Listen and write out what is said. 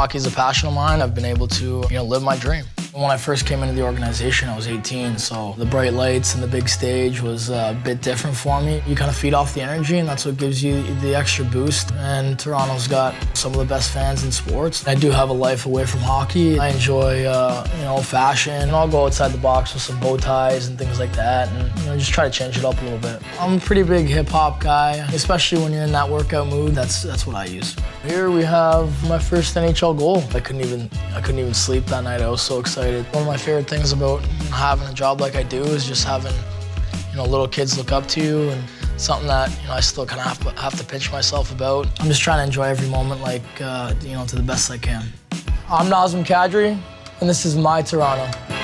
hockey is a passion of mine. I've been able to, live my dream. When I first came into the organization, I was 18, so the bright lights and the big stage was a bit different for me. You kind of feed off the energy, and that's what gives you the extra boost. And Toronto's got some of the best fans in sports. I do have a life away from hockey. I enjoy, fashion, and I'll go outside the box with some bow ties and things like that, and just try to change it up a little bit. I'm a pretty big hip hop guy, especially when you're in that workout mood. That's what I use. Here we have my first NHL goal. I couldn't even sleep that night. I was so excited. One of my favorite things about having a job like I do is just having, little kids look up to you, and something that, I still kind of have to pinch myself about. I'm just trying to enjoy every moment, like, to the best I can. I'm Nazem Kadri, and this is my Toronto.